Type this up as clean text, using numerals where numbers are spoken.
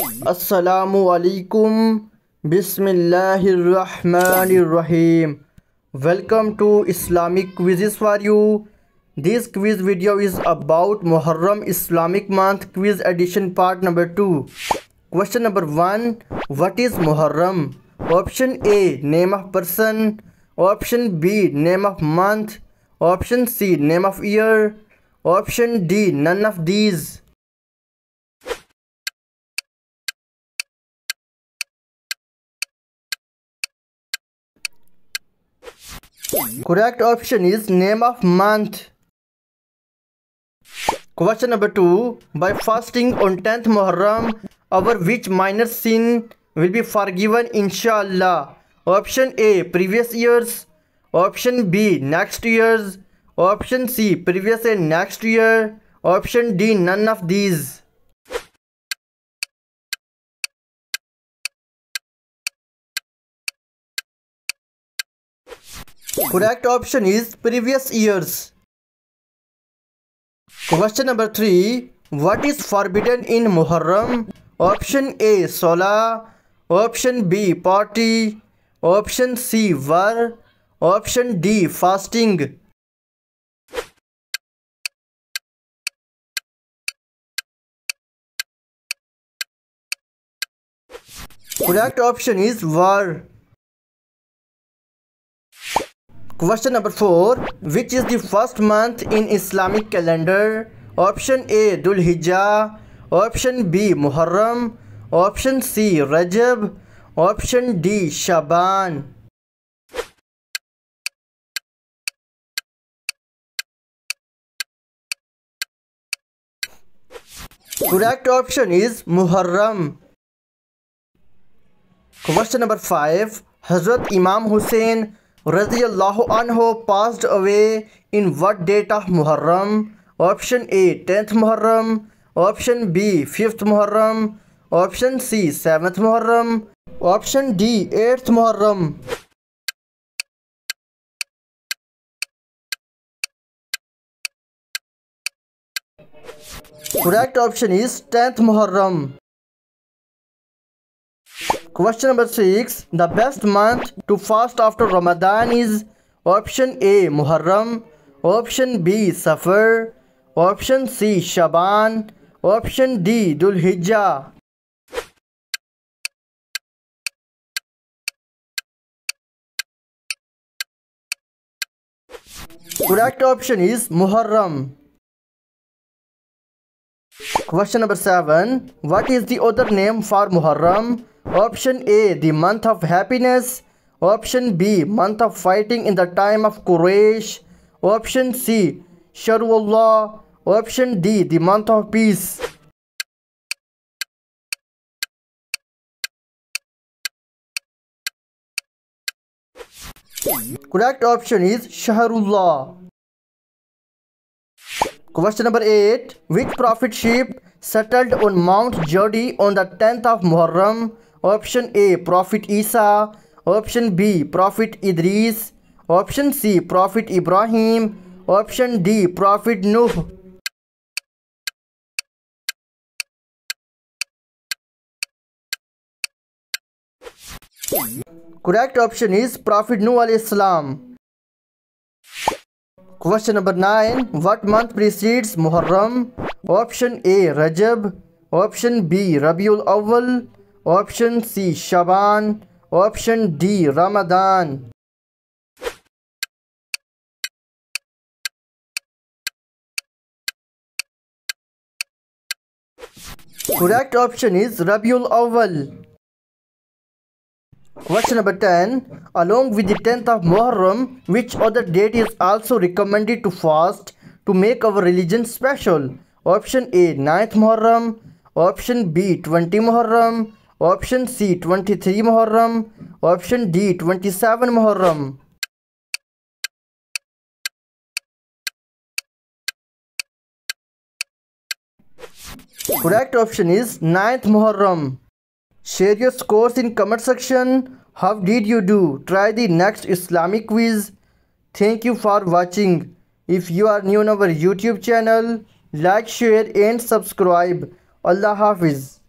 अस्सलामु अलैकुम बिस्मिल्लाहिर्रहमानिर्रहीम। Welcome to Islamic quizzes for you. This quiz video is about Muharram Islamic month quiz edition part number 2. Question number 1, what is Muharram? Option A, name of person. Option B, name of month. Option C, name of year. Option D, none of these. Correct option is name of month. Question number 2. By fasting on 10th Muharram, our which minor sin will be forgiven inshallah? Option A, previous years. Option B, next years. Option C, previous and next year. Option D, none of these. Correct option is previous years. Question number 3. What is forbidden in Muharram? Option A, Salah. Option B, party. Option C, war. Option D, fasting. Correct option is war. Question number 4. Which is the first month in Islamic calendar? Option A, Dhul-Hijjah. Option B, Muharram. Option C, Rajab. Option D, Shaban. Correct option is Muharram. Question number 5. Hazrat Imam Hussein radiyallahu anhu passed away in what date of Muharram? Option A, 10th Muharram. Option B, 5th Muharram. Option C, 7th Muharram. Option D, 8th Muharram. Correct option is 10th Muharram. Question number 6. The best month to fast after Ramadan is? Option A, Muharram. Option B, Safar. Option C, Shaban. Option D, Dhul-Hijjah. Correct option is Muharram. Question number 7. What is the other name for Muharram? Option A, the month of happiness. Option B, month of fighting in the time of Quraysh. Option C, Shahrullah. Option D, the month of peace. Correct option is Shahrullah. Question number 8. Which prophetship settled on Mount Jodi on the 10th of Muharram? Option A, Prophet Isa. Option B, Prophet Idris. Option C, Prophet Ibrahim. Option D, Prophet Nuh. Correct option is Prophet Nuh alayhissalam. Question number 9. What month precedes Muharram? Option A, Rajab. Option B, Rabiul Awal. Option C, Shaban. Option D, Ramadan. Correct option is Rabiul Awal. Question number 10. Along with the 10th of Muharram, which other date is also recommended to fast to make our religion special? Option A, 9th Muharram. Option B, 20 Muharram. Option C, 23 Muharram. Option D, 27 Muharram. Correct option is 9th Muharram. Share your scores in comment section. How did you do? Try the next Islamic quiz. Thank you for watching. If you are new on our YouTube channel, like, share and subscribe. Allah Hafiz.